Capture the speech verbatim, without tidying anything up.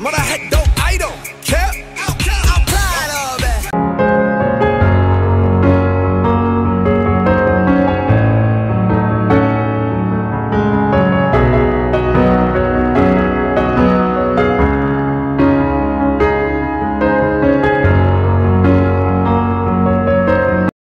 Mother had